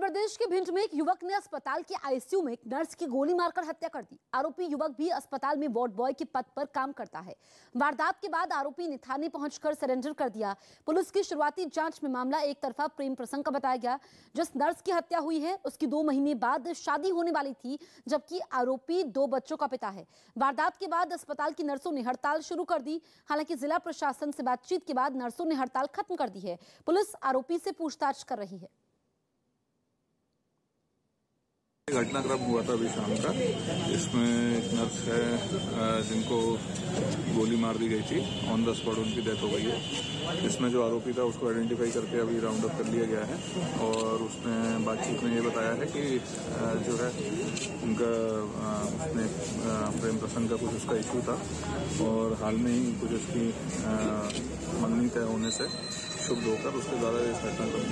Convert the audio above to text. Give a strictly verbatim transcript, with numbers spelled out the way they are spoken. मध्य प्रदेश के भिंड में एक युवक ने अस्पताल के आईसीयू में एक नर्स की गोली मारकर हत्या कर दी। आरोपी युवक भी अस्पताल में वार्ड बॉय के पद पर काम करता है। वारदात के बाद आरोपी ने थाने पहुंचकर सरेंडर कर दिया। पुलिस की शुरुआती जांच में मामला एक तरफा प्रेम प्रसंग का बताया गया। जिस नर्स की हत्या हुई है उसकी दो महीने बाद शादी होने वाली थी, जबकि आरोपी दो बच्चों का पिता है। वारदात के बाद अस्पताल की नर्सों ने हड़ताल शुरू कर दी। हालांकि जिला प्रशासन से बातचीत के बाद नर्सों ने हड़ताल खत्म कर दी है। पुलिस आरोपी से पूछताछ कर रही है। घटनाक्रम हुआ था अभी शाम का, इसमें एक नर्स है जिनको गोली मार दी गई थी। ऑन द स्पॉट उनकी डेथ हो गई है। इसमें जो आरोपी था उसको आइडेंटिफाई करके अभी राउंड अप कर लिया गया है और उसने बातचीत में ये बताया है कि जो है उनका उसने प्रेम प्रसंग का कुछ उसका इशू था और हाल में ही कुछ उसकी मंगनी तय होने से शुभ होकर उसके द्वारा इस घटना